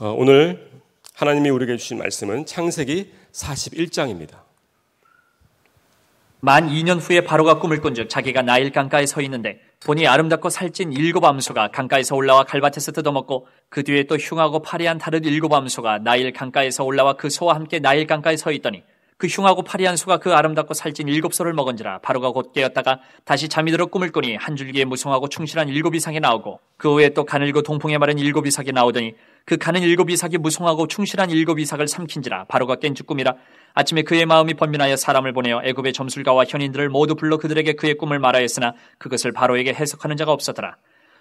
오늘 하나님이 우리에게 주신 말씀은 창세기 41장입니다. 만 2년 후에 바로가 꿈을 꾼즉 자기가 나일 강가에 서 있는데 보니 아름답고 살찐 7암소가 강가에서 올라와 갈밭에서 뜯어먹고 그 뒤에 또 흉하고 파리한 다른 7암소가 나일 강가에서 올라와 그 소와 함께 나일 강가에 서 있더니 그 흉하고 파리한 소가 그 아름답고 살찐 7소를 먹은지라 바로가 곧 깨었다가 다시 잠이 들어 꿈을 꾸니 한 줄기에 무성하고 충실한 7이삭이 나오고 그 후에 또 가늘고 동풍에 마른 7이삭이 나오더니 그 가는 7이삭이 무성하고 충실한 7이삭을 삼킨지라 바로가 깬즉 꿈이라. 아침에 그의 마음이 번민하여 사람을 보내어 애굽의 점술가와 현인들을 모두 불러 그들에게 그의 꿈을 말하였으나 그것을 바로에게 해석하는 자가 없었더라.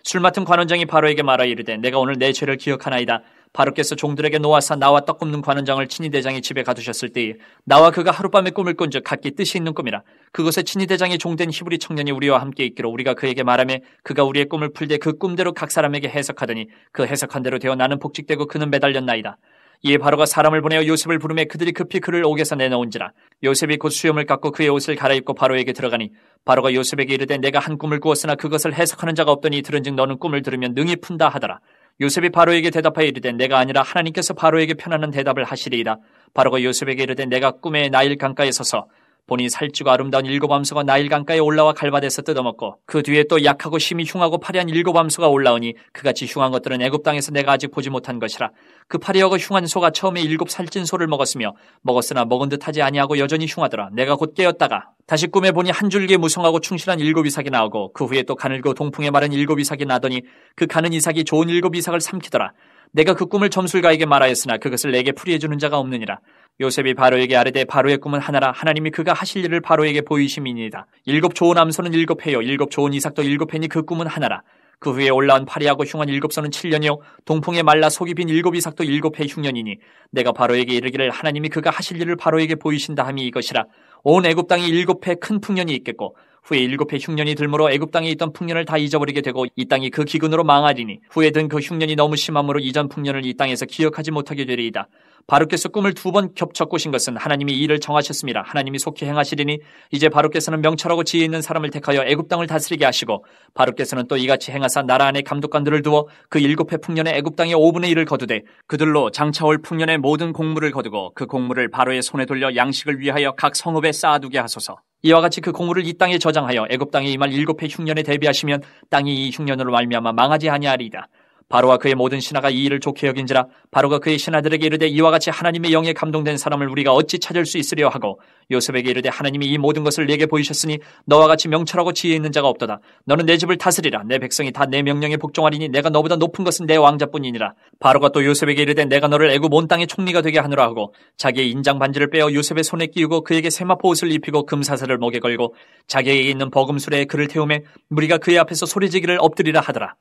술 맡은 관원장이 바로에게 말하여 이르되 내가 오늘 내 죄를 기억하나이다. 바로께서 종들에게 노하사 나와 떡 굽는 관원장을 친히 대장이 집에 가두셨을 때에 나와 그가 하룻밤에 꿈을 꾼즉 각기 뜻이 있는 꿈이라. 그것에 친히 대장이 종된 히브리 청년이 우리와 함께 있기로 우리가 그에게 말하며 그가 우리의 꿈을 풀되 그 꿈대로 각 사람에게 해석하더니 그 해석한 대로 되어 나는 복직되고 그는 매달렸나이다. 이에 바로가 사람을 보내어 요셉을 부르매 그들이 급히 그를 옥에서 내놓은지라. 요셉이 곧 수염을 깎고 그의 옷을 갈아입고 바로에게 들어가니 바로가 요셉에게 이르되 내가 한 꿈을 꾸었으나 그것을 해석하는 자가 없더니 들은즉 너는 꿈을 들으면 능히 푼다 하더라. 요셉이 바로에게 대답하여 이르되 내가 아니라 하나님께서 바로에게 편안한 대답을 하시리이다. 바로가 요셉에게 이르되 내가 꿈에 나일 강가에 서서 보니 살찌고 아름다운 7암소가 나일 강가에 올라와 갈밭에서 뜯어먹고 그 뒤에 또 약하고 심히 흉하고 파리한 7암소가 올라오니 그같이 흉한 것들은 애굽 땅에서 내가 아직 보지 못한 것이라. 그 파리하고 흉한 소가 처음에 7 살찐 소를 먹었으나 먹은 듯하지 아니하고 여전히 흉하더라. 내가 곧 깨었다가 다시 꿈에 보니 한 줄기에 무성하고 충실한 7이삭이 나오고 그 후에 또 가늘고 동풍에 마른 7이삭이 나더니 그 가는 이삭이 좋은 7이삭을 삼키더라. 내가 그 꿈을 점술가에게 말하였으나 그것을 내게 풀이해주는 자가 없느니라. 요셉이 바로에게 아뢰되 바로의 꿈은 하나라. 하나님이 그가 하실 일을 바로에게 보이심이니이다. 7 좋은 암소는 7해요. 7 좋은 이삭도 7해니 그 꿈은 하나라. 그 후에 올라온 파리하고 흉한 7소는 7년이요 동풍에 말라 속이 빈 7이삭도 7해 흉년이니 내가 바로에게 이르기를 하나님이 그가 하실 일을 바로에게 보이신다 함이 이것이라. 온 애굽 땅이 7해 큰 풍년이 있겠고 후에 7해 흉년이 들므로 애굽 땅에 있던 풍년을 다 잊어버리게 되고 이 땅이 그 기근으로 망하리니 후에 든 그 흉년이 너무 심함으로 이전 풍년을 이 땅에서 기억하지 못하게 되리이다. 바로께서 꿈을 2번 겹쳐 꾸신 것은 하나님이 이를 정하셨습니다. 하나님이 속히 행하시리니 이제 바로께서는 명철하고 지혜 있는 사람을 택하여 애굽 땅을 다스리게 하시고 바로께서는 또 이같이 행하사 나라 안에 감독관들을 두어 그 7해 풍년에 애굽 땅의 5분의 1을 거두되 그들로 장차올 풍년의 모든 곡물을 거두고 그 곡물을 바로의 손에 돌려 양식을 위하여 각 성읍에 쌓아두게 하소서. 이와 같이 그 곡물을 이 땅에 저장하여 애굽 땅에 임할 7해 흉년에 대비하시면 땅이 이 흉년으로 말미암아 망하지 아니하리이다. 바로와 그의 모든 신하가 이 일을 좋게 여긴지라. 바로가 그의 신하들에게 이르되 이와 같이 하나님의 영에 감동된 사람을 우리가 어찌 찾을 수 있으려 하고 요셉에게 이르되 하나님이 이 모든 것을 내게 보이셨으니 너와 같이 명철하고 지혜 있는 자가 없도다. 너는 내 집을 다스리라. 내 백성이 다 내 명령에 복종하리니 내가 너보다 높은 것은 내 왕자뿐이니라. 바로가 또 요셉에게 이르되 내가 너를 애굽 온 땅의 총리가 되게 하노라 하고 자기의 인장 반지를 빼어 요셉의 손에 끼우고 그에게 세마포 옷을 입히고 금사슬을 목에 걸고 자기에게 있는 버금술에 그를 태우매 무리가 그의 앞에서 소리지기를 엎드리라 하더라.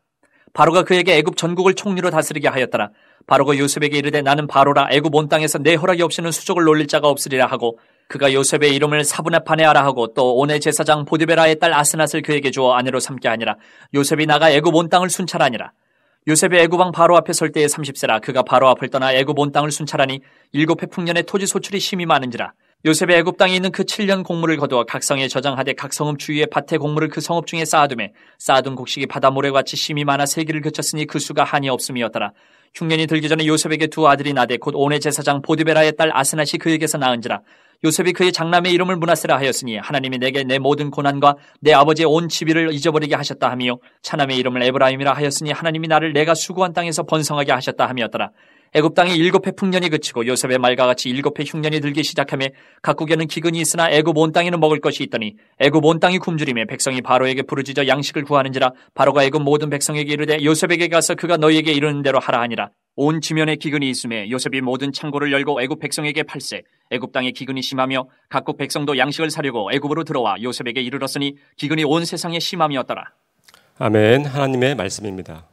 바로가 그에게 애굽 전국을 총리로 다스리게 하였더라. 바로가 요셉에게 이르되 나는 바로라. 애굽 온 땅에서 내 허락이 없이는 수족을 놀릴 자가 없으리라 하고 그가 요셉의 이름을 사브나파네아라 하고 또 온의 제사장 보디베라의 딸 아스낫을 그에게 주어 아내로 삼게 하니라. 요셉이 나가 애굽 온 땅을 순찰하니라. 요셉이 애굽왕 바로 앞에 설 때에 30세라 그가 바로 앞을 떠나 애굽 온 땅을 순찰하니 7해 풍년에 토지 소출이 심히 많은지라. 요셉의 애굽 땅에 있는 그 7년 곡물을 거두어 각 성에 저장하되 각 성읍 주위에 밭의 곡물을 그 성읍 중에 쌓아두매 쌓아둔 곡식이 바다 모래같이 심이 많아 세기를 그쳤으니 그 수가 한이 없음이었더라. 흉년이 들기 전에 요셉에게 2 아들이 나되 곧 온의 제사장 보디베라의 딸 아스낫이 그에게서 낳은지라. 요셉이 그의 장남의 이름을 므낫세라 하였으니 하나님이 내게 내 모든 고난과 내 아버지의 온 지비를 잊어버리게 하셨다 하며 차남의 이름을 에브라임이라 하였으니 하나님이 나를 내가 수고한 땅에서 번성하게 하셨다 함이었더라. 애굽 땅에 7해 풍년이 그치고 요셉의 말과 같이 7해 흉년이 들기 시작하며 각국에는 기근이 있으나 애굽 온 땅에는 먹을 것이 있더니 애굽 온 땅이 굶주림에 백성이 바로에게 부르짖어 양식을 구하는지라. 바로가 애굽 모든 백성에게 이르되 요셉에게 가서 그가 너희에게 이르는 대로 하라 하니라. 온 지면에 기근이 있음에 요셉이 모든 창고를 열고 애굽 백성에게 팔세 애굽 땅에 기근이 심하며 각국 백성도 양식을 사려고 애굽으로 들어와 요셉에게 이르렀으니 기근이 온 세상에 심함이었더라. 아멘. 하나님의 말씀입니다.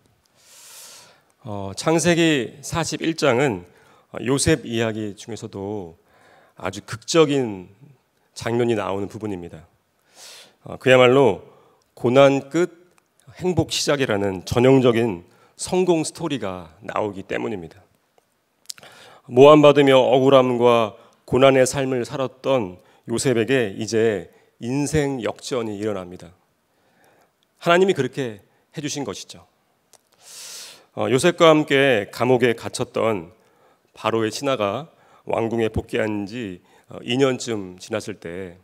창세기 41장은 요셉 이야기 중에서도 아주 극적인 장면이 나오는 부분입니다. 그야말로 고난 끝 행복 시작이라는 전형적인 성공 스토리가 나오기 때문입니다. 모함받으며 억울함과 고난의 삶을 살았던 요셉에게 이제 인생 역전이 일어납니다. 하나님이 그렇게 해주신 것이죠. 요셉과 함께 감옥에 갇혔던 바로의 신하가 왕궁에 복귀한 지 2년쯤 지났을 때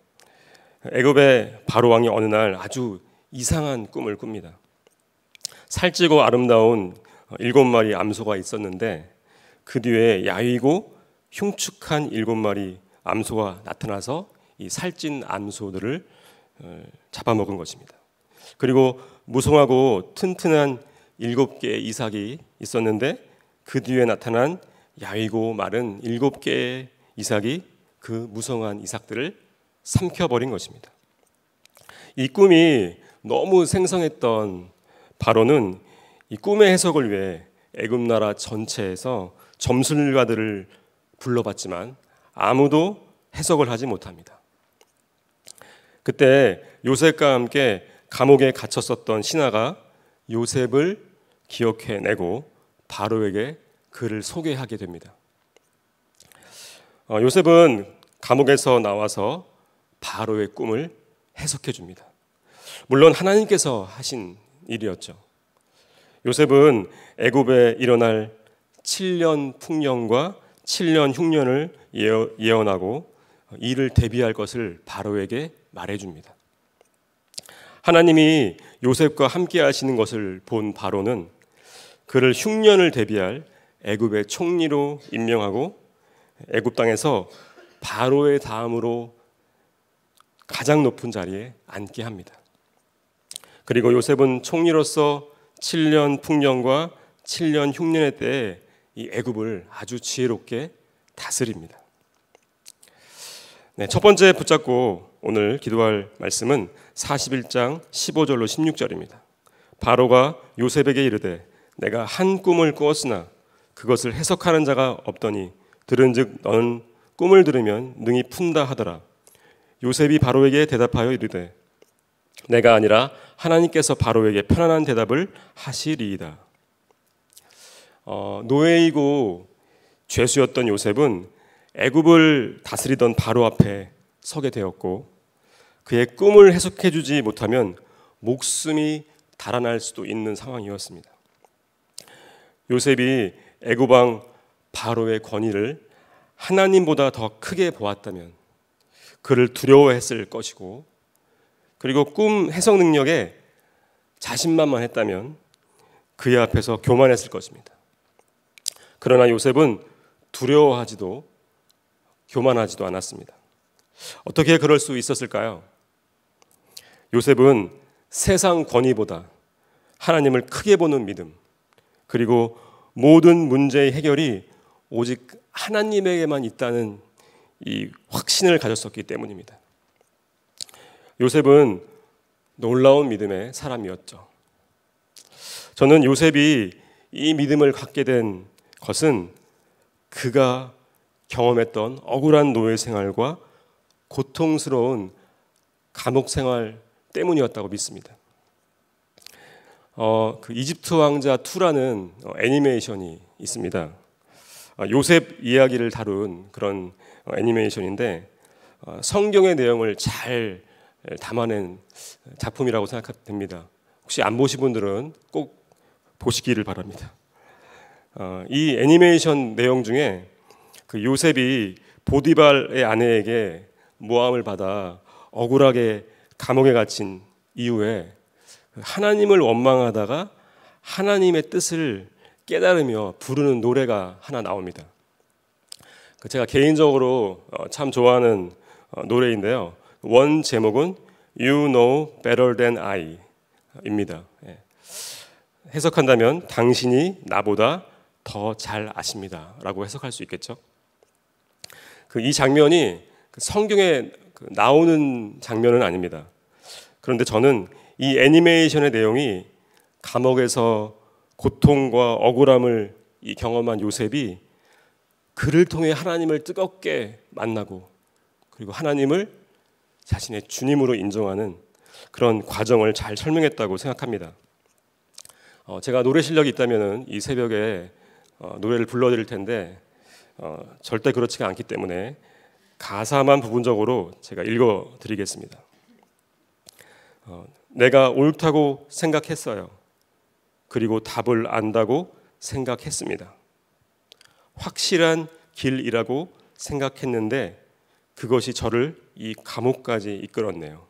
애굽의 바로 왕이 어느 날 아주 이상한 꿈을 꿉니다. 살찌고 아름다운 7마리 암소가 있었는데 그 뒤에 야위고 흉측한 7마리 암소가 나타나서 이 살찐 암소들을 잡아먹은 것입니다. 그리고 무성하고 튼튼한 7개의 이삭이 있었는데 그 뒤에 나타난 야위고 마른 7개의 이삭이 그 무성한 이삭들을 삼켜버린 것입니다. 이 꿈이 너무 생성했던 바로는 이 꿈의 해석을 위해 애굽 나라 전체에서 점술가들을 불러봤지만 아무도 해석을 하지 못합니다. 그때 요셉과 함께 감옥에 갇혔었던 신하가 요셉을 기억해내고 바로에게 그를 소개하게 됩니다. 요셉은 감옥에서 나와서 바로의 꿈을 해석해 줍니다. 물론 하나님께서 하신 일이었죠. 요셉은 애굽에 일어날 7년 풍년과 7년 흉년을 예언하고 이를 대비할 것을 바로에게 말해줍니다. 하나님이 요셉과 함께 하시는 것을 본 바로는 그를 흉년을 대비할 애굽의 총리로 임명하고 애굽 땅에서 바로의 다음으로 가장 높은 자리에 앉게 합니다. 그리고 요셉은 총리로서 7년 풍년과 7년 흉년의 때에 이 애굽을 아주 지혜롭게 다스립니다. 네, 첫 번째 붙잡고 오늘 기도할 말씀은 41장 15절로 16절입니다. 바로가 요셉에게 이르되 내가 한 꿈을 꾸었으나 그것을 해석하는 자가 없더니 들은즉 너는 꿈을 들으면 능히 푼다 하더라. 요셉이 바로에게 대답하여 이르되 내가 아니라 하나님께서 바로에게 편안한 대답을 하시리이다. 노예이고 죄수였던 요셉은 애굽을 다스리던 바로 앞에 서게 되었고 그의 꿈을 해석해주지 못하면 목숨이 달아날 수도 있는 상황이었습니다. 요셉이 애굽 왕 바로의 권위를 하나님보다 더 크게 보았다면 그를 두려워했을 것이고 그리고 꿈 해석 능력에 자신만만했다면 그의 앞에서 교만했을 것입니다. 그러나 요셉은 두려워하지도 교만하지도 않았습니다. 어떻게 그럴 수 있었을까요? 요셉은 세상 권위보다 하나님을 크게 보는 믿음, 그리고 모든 문제의 해결이 오직 하나님에게만 있다는 이 확신을 가졌었기 때문입니다. 요셉은 놀라운 믿음의 사람이었죠. 저는 요셉이 이 믿음을 갖게 된 것은 그가 경험했던 억울한 노예 생활과 고통스러운 감옥 생활 때문이었다고 믿습니다. 그 이집트 왕자 2라는 애니메이션이 있습니다. 요셉 이야기를 다룬 그런 애니메이션인데 성경의 내용을 잘 담아낸 작품이라고 생각됩니다. 혹시 안 보신 분들은 꼭 보시기를 바랍니다. 이 애니메이션 내용 중에 그 요셉이 보디발의 아내에게 모함을 받아 억울하게 감옥에 갇힌 이후에 하나님을 원망하다가 하나님의 뜻을 깨달으며 부르는 노래가 하나 나옵니다. 제가 개인적으로 참 좋아하는 노래인데요. 원 제목은 You Know Better Than I 입니다. 해석한다면 당신이 나보다 더 잘 아십니다 라고 해석할 수 있겠죠. 이 장면이 성경에 나오는 장면은 아닙니다. 그런데 저는 이 애니메이션의 내용이 감옥에서 고통과 억울함을 경험한 요셉이 그를 통해 하나님을 뜨겁게 만나고 그리고 하나님을 자신의 주님으로 인정하는 그런 과정을 잘 설명했다고 생각합니다. 제가 노래 실력이 있다면 이 새벽에 노래를 불러드릴 텐데 절대 그렇지가 않기 때문에 가사만 부분적으로 제가 읽어드리겠습니다. 내가 옳다고 생각했어요. 그리고 답을 안다고 생각했습니다. 확실한 길이라고 생각했는데 그것이 저를 이 감옥까지 이끌었네요.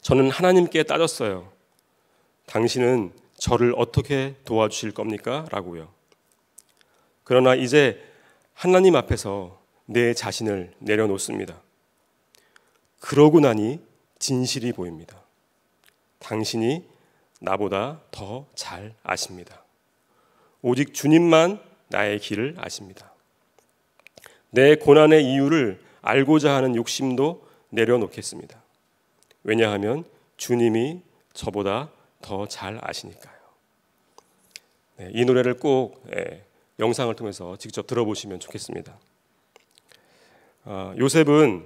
저는 하나님께 따졌어요. 당신은 저를 어떻게 도와주실 겁니까? 라고요. 그러나 이제 하나님 앞에서 내 자신을 내려놓습니다. 그러고 나니 진실이 보입니다. 당신이 나보다 더 잘 아십니다. 오직 주님만 나의 길을 아십니다. 내 고난의 이유를 알고자 하는 욕심도 내려놓겠습니다. 왜냐하면 주님이 저보다 더 잘 아시니까요. 네, 이 노래를 꼭 영상을 통해서 직접 들어보시면 좋겠습니다. 요셉은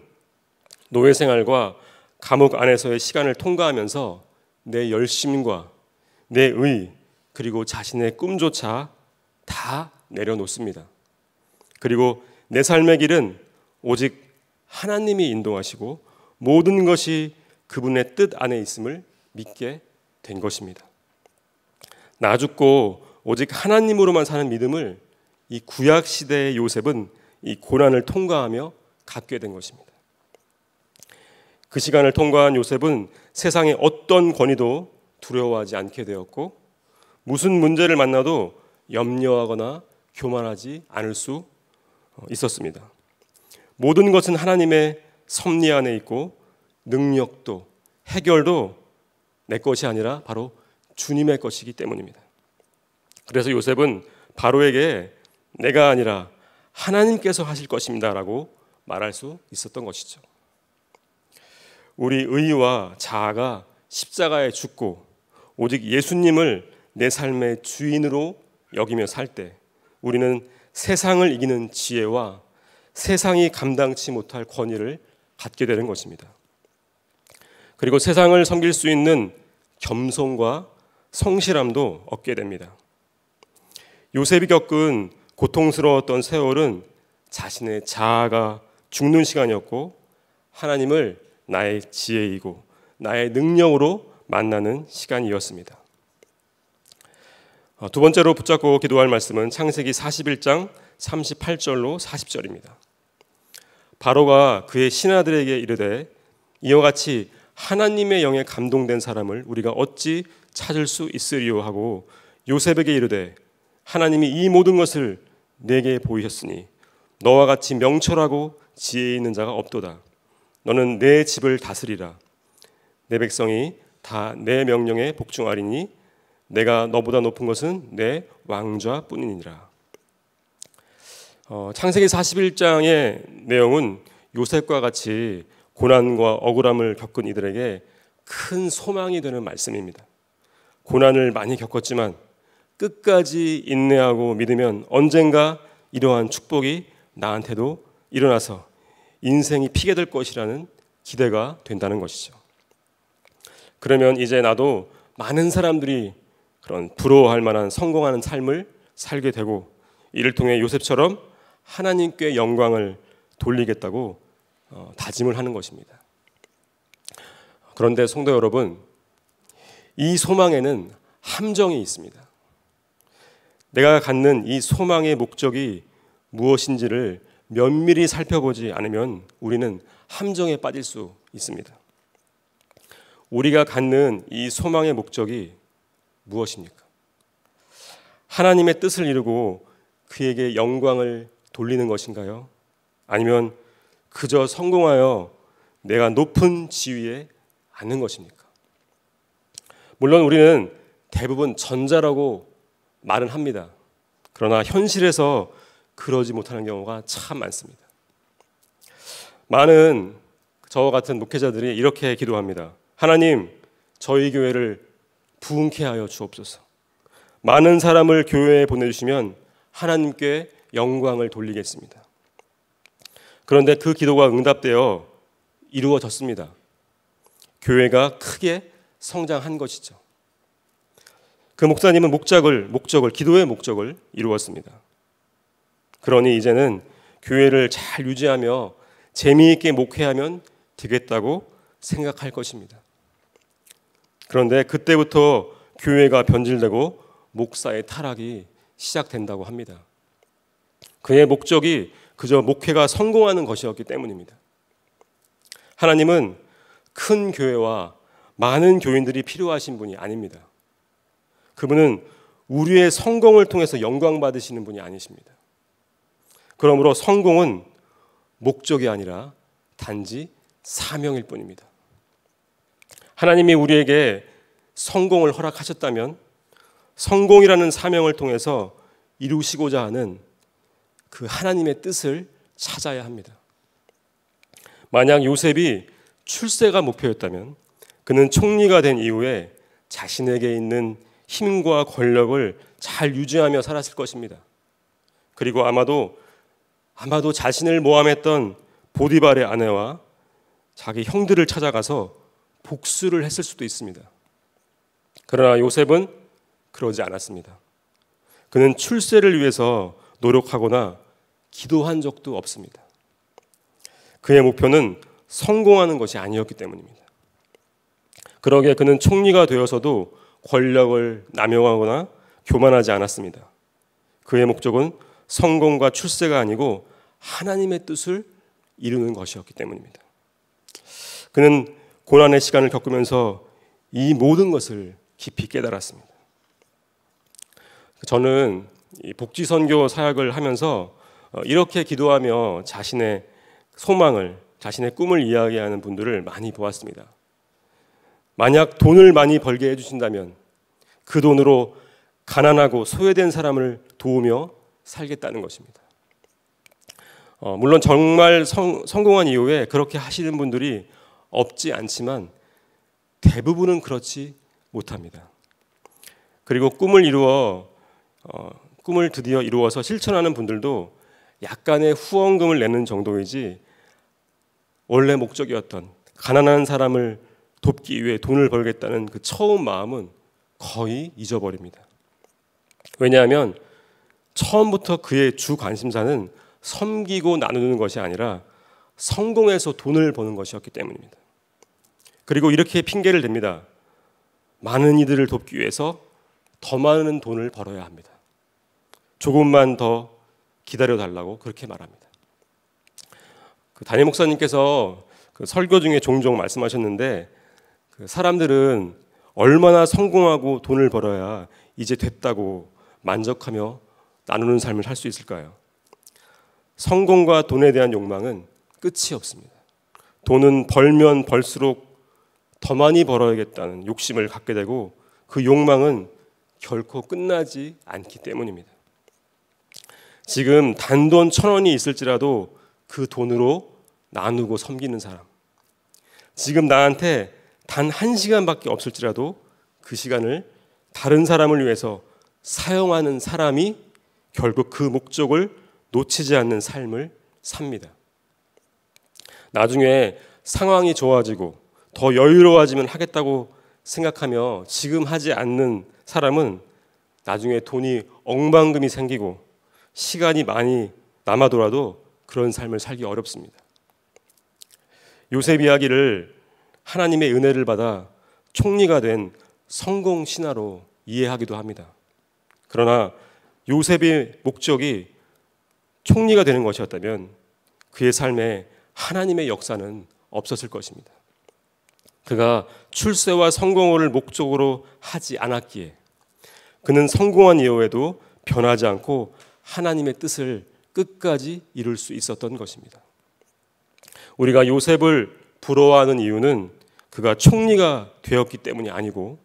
노예 생활과 감옥 안에서의 시간을 통과하면서 내 열심과 내 의 그리고 자신의 꿈조차 다 내려놓습니다. 그리고 내 삶의 길은 오직 하나님이 인도하시고 모든 것이 그분의 뜻 안에 있음을 믿게 된 것입니다. 나 죽고 오직 하나님으로만 사는 믿음을 이 구약 시대의 요셉은 이 고난을 통과하며 갖게 된 것입니다. 그 시간을 통과한 요셉은 세상의 어떤 권위도 두려워하지 않게 되었고 무슨 문제를 만나도 염려하거나 교만하지 않을 수 있었습니다. 모든 것은 하나님의 섭리 안에 있고 능력도 해결도 내 것이 아니라 바로 주님의 것이기 때문입니다. 그래서 요셉은 바로에게 내가 아니라 하나님께서 하실 것입니다 라고 말할 수 있었던 것이죠. 우리 의와 자아가 십자가에 죽고 오직 예수님을 내 삶의 주인으로 여기며 살 때 우리는 세상을 이기는 지혜와 세상이 감당치 못할 권위를 갖게 되는 것입니다. 그리고 세상을 섬길 수 있는 겸손과 성실함도 얻게 됩니다. 요셉이 겪은 고통스러웠던 세월은 자신의 자아가 죽는 시간이었고 하나님을 나의 지혜이고 나의 능력으로 만나는 시간이었습니다. 두 번째로 붙잡고 기도할 말씀은 창세기 41장 38절로 40절입니다. 바로가 그의 신하들에게 이르되 이와 같이 하나님의 영에 감동된 사람을 우리가 어찌 찾을 수 있으리요 하고 요셉에게 이르되 하나님이 이 모든 것을 내게 보이셨으니 너와 같이 명철하고 지혜 있는 자가 없도다. 너는 내 집을 다스리라. 내 백성이 다 내 명령에 복종하리니 내가 너보다 높은 것은 내 왕좌뿐이니라. 창세기 41장의 내용은 요셉과 같이 고난과 억울함을 겪은 이들에게 큰 소망이 되는 말씀입니다. 고난을 많이 겪었지만 끝까지 인내하고 믿으면 언젠가 이러한 축복이 나한테도 일어나서 인생이 피게 될 것이라는 기대가 된다는 것이죠. 그러면 이제 나도 많은 사람들이 그런 부러워할 만한 성공하는 삶을 살게 되고 이를 통해 요셉처럼 하나님께 영광을 돌리겠다고 다짐을 하는 것입니다. 그런데 성도 여러분, 이 소망에는 함정이 있습니다. 내가 갖는 이 소망의 목적이 무엇인지를 면밀히 살펴보지 않으면 우리는 함정에 빠질 수 있습니다. 우리가 갖는 이 소망의 목적이 무엇입니까? 하나님의 뜻을 이루고 그에게 영광을 돌리는 것인가요? 아니면 그저 성공하여 내가 높은 지위에 앉는 것입니까? 물론 우리는 대부분 전자라고 말은 합니다. 그러나 현실에서 그러지 못하는 경우가 참 많습니다. 많은 저와 같은 목회자들이 이렇게 기도합니다. 하나님, 저희 교회를 부흥케 하여 주옵소서. 많은 사람을 교회에 보내주시면 하나님께 영광을 돌리겠습니다. 그런데 그 기도가 응답되어 이루어졌습니다. 교회가 크게 성장한 것이죠. 그 목사님은 기도의 목적을 이루었습니다. 그러니 이제는 교회를 잘 유지하며 재미있게 목회하면 되겠다고 생각할 것입니다. 그런데 그때부터 교회가 변질되고 목사의 타락이 시작된다고 합니다. 그의 목적이 그저 목회가 성공하는 것이었기 때문입니다. 하나님은 큰 교회와 많은 교인들이 필요하신 분이 아닙니다. 그분은 우리의 성공을 통해서 영광 받으시는 분이 아니십니다. 그러므로 성공은 목적이 아니라 단지 사명일 뿐입니다. 하나님이 우리에게 성공을 허락하셨다면 성공이라는 사명을 통해서 이루시고자 하는 그 하나님의 뜻을 찾아야 합니다. 만약 요셉이 출세가 목표였다면 그는 총리가 된 이후에 자신에게 있는 힘과 권력을 잘 유지하며 살았을 것입니다. 그리고 아마도 자신을 모함했던 보디발의 아내와 자기 형들을 찾아가서 복수를 했을 수도 있습니다. 그러나 요셉은 그러지 않았습니다. 그는 출세를 위해서 노력하거나 기도한 적도 없습니다. 그의 목표는 성공하는 것이 아니었기 때문입니다. 그러기에 그는 총리가 되어서도 권력을 남용하거나 교만하지 않았습니다. 그의 목적은 성공과 출세가 아니고 하나님의 뜻을 이루는 것이었기 때문입니다. 그는 고난의 시간을 겪으면서 이 모든 것을 깊이 깨달았습니다. 저는 이 복지선교 사역을 하면서 이렇게 기도하며 자신의 소망을, 자신의 꿈을 이야기하는 분들을 많이 보았습니다. 만약 돈을 많이 벌게 해주신다면 그 돈으로 가난하고 소외된 사람을 도우며 살겠다는 것입니다. 물론 정말 성공한 이후에 그렇게 하시는 분들이 없지 않지만 대부분은 그렇지 못합니다. 그리고 꿈을 드디어 이루어서 실천하는 분들도 약간의 후원금을 내는 정도이지 원래 목적이었던 가난한 사람을 돕기 위해 돈을 벌겠다는 그 처음 마음은 거의 잊어버립니다. 왜냐하면 처음부터 그의 주 관심사는 섬기고 나누는 것이 아니라 성공해서 돈을 버는 것이었기 때문입니다. 그리고 이렇게 핑계를 댑니다. 많은 이들을 돕기 위해서 더 많은 돈을 벌어야 합니다. 조금만 더 기다려달라고 그렇게 말합니다. 그 담임 목사님께서 그 설교 중에 종종 말씀하셨는데 그 사람들은 얼마나 성공하고 돈을 벌어야 이제 됐다고 만족하며 나누는 삶을 살 수 있을까요? 성공과 돈에 대한 욕망은 끝이 없습니다. 돈은 벌면 벌수록 더 많이 벌어야겠다는 욕심을 갖게 되고 그 욕망은 결코 끝나지 않기 때문입니다. 지금 단돈 1,000원이 있을지라도 그 돈으로 나누고 섬기는 사람, 지금 나한테 단 1시간밖에 없을지라도 그 시간을 다른 사람을 위해서 사용하는 사람이 결국 그 목적을 놓치지 않는 삶을 삽니다. 나중에 상황이 좋아지고 더 여유로워지면 하겠다고 생각하며 지금 하지 않는 사람은 나중에 돈이 억만금이 생기고 시간이 많이 남아도라도 그런 삶을 살기 어렵습니다. 요셉 이야기를 하나님의 은혜를 받아 총리가 된 성공 신화로 이해하기도 합니다. 그러나 요셉의 목적이 총리가 되는 것이었다면 그의 삶에 하나님의 역사는 없었을 것입니다. 그가 출세와 성공을 목적으로 하지 않았기에 그는 성공한 이후에도 변하지 않고 하나님의 뜻을 끝까지 이룰 수 있었던 것입니다. 우리가 요셉을 부러워하는 이유는 그가 총리가 되었기 때문이 아니고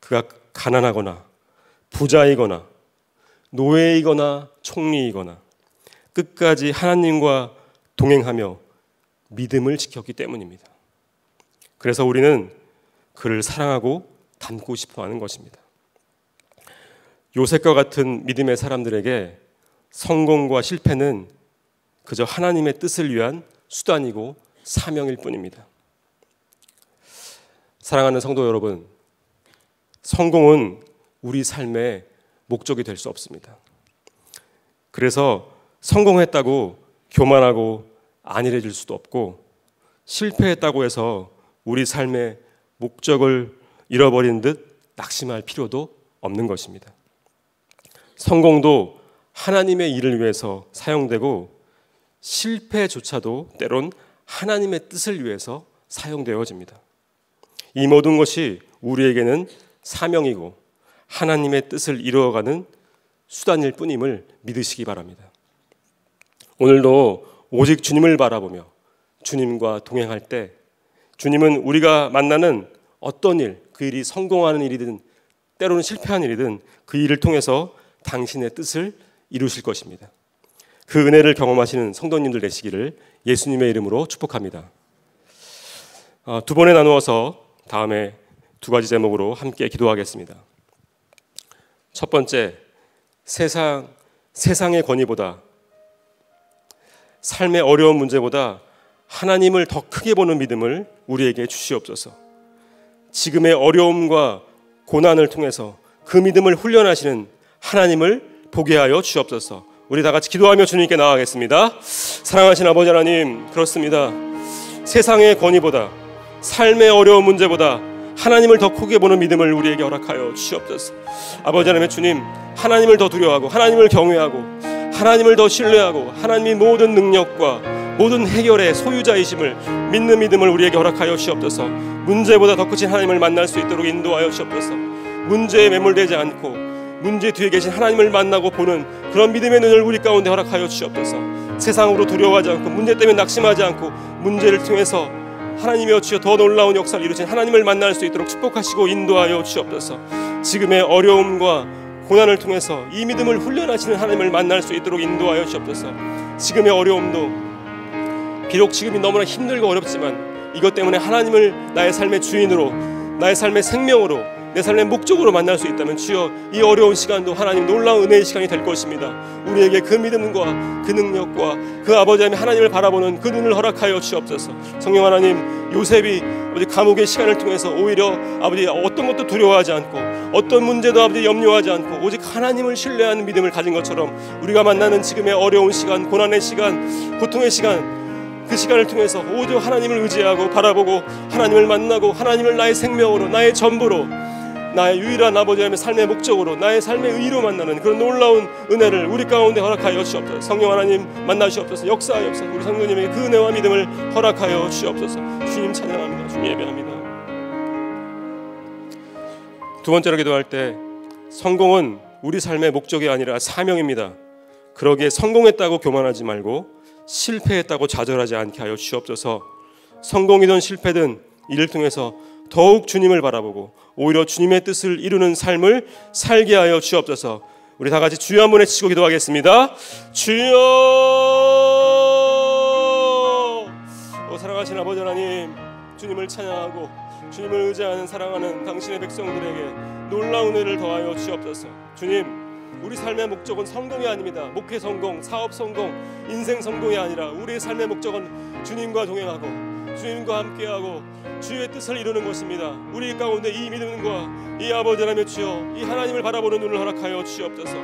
그가 가난하거나 부자이거나 노예이거나 총리이거나 끝까지 하나님과 동행하며 믿음을 지켰기 때문입니다. 그래서 우리는 그를 사랑하고 닮고 싶어하는 것입니다. 요셉과 같은 믿음의 사람들에게 성공과 실패는 그저 하나님의 뜻을 위한 수단이고 사명일 뿐입니다. 사랑하는 성도 여러분, 성공은 우리 삶의 목적이 될 수 없습니다. 그래서 성공했다고 교만하고 안일해질 수도 없고 실패했다고 해서 우리 삶의 목적을 잃어버린 듯 낙심할 필요도 없는 것입니다. 성공도 하나님의 일을 위해서 사용되고 실패조차도 때론 하나님의 뜻을 위해서 사용되어집니다. 이 모든 것이 우리에게는 사명이고 하나님의 뜻을 이루어가는 수단일 뿐임을 믿으시기 바랍니다. 오늘도 오직 주님을 바라보며 주님과 동행할 때 주님은 우리가 만나는 어떤 일, 그 일이 성공하는 일이든 때로는 실패한 일이든 그 일을 통해서 당신의 뜻을 이루실 것입니다. 그 은혜를 경험하시는 성도님들 되시기를 예수님의 이름으로 축복합니다. 두 번에 나누어서 다음에 두 가지 제목으로 함께 기도하겠습니다. 첫 번째, 세상의 권위보다, 삶의 어려운 문제보다 하나님을 더 크게 보는 믿음을 우리에게 주시옵소서. 지금의 어려움과 고난을 통해서 그 믿음을 훈련하시는 하나님을 보게 하여 주옵소서. 우리 다 같이 기도하며 주님께 나아가겠습니다. 사랑하신 아버지 하나님, 그렇습니다. 세상의 권위보다, 삶의 어려운 문제보다 하나님을 더 크게 보는 믿음을 우리에게 허락하여 주시옵소서. 아버지 하나님의 주님, 하나님을 더 두려워하고 하나님을 경외하고 하나님을 더 신뢰하고 하나님의 모든 능력과 모든 해결의 소유자이심을 믿는 믿음을 우리에게 허락하여 주옵소서. 문제보다 더 크신 하나님을 만날 수 있도록 인도하여 주옵소서. 문제에 매몰되지 않고 문제 뒤에 계신 하나님을 만나고 보는 그런 믿음의 눈을 우리 가운데 허락하여 주옵소서. 세상으로 두려워하지 않고 문제 때문에 낙심하지 않고 문제를 통해서 하나님이 어찌여 더 놀라운 역사를 이루신 하나님을 만날 수 있도록 축복하시고 인도하여 주옵소서. 지금의 어려움과 고난을 통해서 이 믿음을 훈련하시는 하나님을 만날 수 있도록 인도하여 주옵소서. 지금의 어려움도 비록 지금이 너무나 힘들고 어렵지만 이것 때문에 하나님을 나의 삶의 주인으로, 나의 삶의 생명으로, 내 삶의 목적으로 만날 수 있다면 주여, 이 어려운 시간도 하나님 놀라운 은혜의 시간이 될 것입니다. 우리에게 그 믿음과 그 능력과 그 아버지 하나님을 바라보는 그 눈을 허락하여 주옵소서. 성령 하나님, 요셉이 아버지 감옥의 시간을 통해서 오히려 아버지 어떤 것도 두려워하지 않고 어떤 문제도 아버지 염려하지 않고 오직 하나님을 신뢰하는 믿음을 가진 것처럼 우리가 만나는 지금의 어려운 시간, 고난의 시간, 고통의 시간, 그 시간을 통해서 오직 하나님을 의지하고 바라보고 하나님을 만나고 하나님을 나의 생명으로, 나의 전부로, 나의 유일한 아버지 하나님의 삶의 목적으로, 나의 삶의 의의로 만나는 그런 놀라운 은혜를 우리 가운데 허락하여 주옵소서. 성령 하나님 만나시옵소서. 역사하옵소서. 우리 성도님에게 그 은혜와 믿음을 허락하여 주옵소서. 주님 찬양합니다. 주님 예배합니다. 두 번째로 기도할 때, 성공은 우리 삶의 목적이 아니라 사명입니다. 그러기에 성공했다고 교만하지 말고 실패했다고 좌절하지 않게 하여 주옵소서. 성공이든 실패든 이를 통해서 더욱 주님을 바라보고 오히려 주님의 뜻을 이루는 삶을 살게 하여 주옵소서. 우리 다 같이 주여 한번 외치고 기도하겠습니다. 주여. 사랑하신 아버지 하나님, 주님을 찬양하고 주님을 의지하는 사랑하는 당신의 백성들에게 놀라운 은혜를 더하여 주옵소서. 주님, 우리 삶의 목적은 성공이 아닙니다. 목회 성공, 사업 성공, 인생 성공이 아니라 우리의 삶의 목적은 주님과 동행하고 주님과 함께하고 주의 뜻을 이루는 것입니다. 우리 가운데 이 믿음과 이 아버지 하나님의 주여, 이 하나님을 바라보는 눈을 허락하여 주옵소서.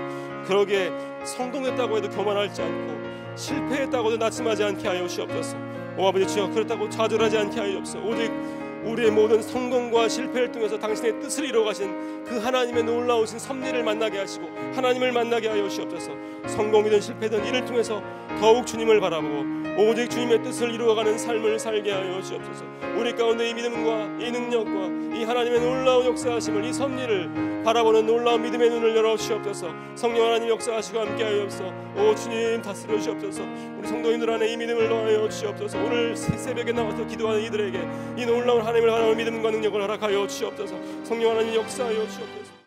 그러기에 성공했다고 해도 교만하지 않고 실패했다고 해도 낙심하지 않게 하여 주옵소서. 오 아버지 주여, 그렇다고 좌절하지 않게 하여 주옵소서. 오직 우리의 모든 성공과 실패를 통해서 당신의 뜻을 이루어가신 그 하나님의 놀라우신 섭리를 만나게 하시고 하나님을 만나게 하여 주옵소서. 성공이든 실패든 이를 통해서 더욱 주님을 바라보고 오직 주님의 뜻을 이루어가는 삶을 살게 하여 주옵소서. 우리 가운데 이 믿음과 이 능력과 이 하나님의 놀라운 역사하심을, 이 섭리를 바라보는 놀라운 믿음의 눈을 열어 주옵소서. 성령 하나님 역사하시고 함께 하여 주옵소서. 오 주님 다스려 주옵소서. 우리 성도님들 안에 이 믿음을 넣어 주옵소서. 오늘 새벽에 나와서 기도하는 이들에게 이 놀라운 하나님을 바라보는 믿음과 능력을 허락하여 주옵소서. 성령 하나님 역사하여 주옵소서.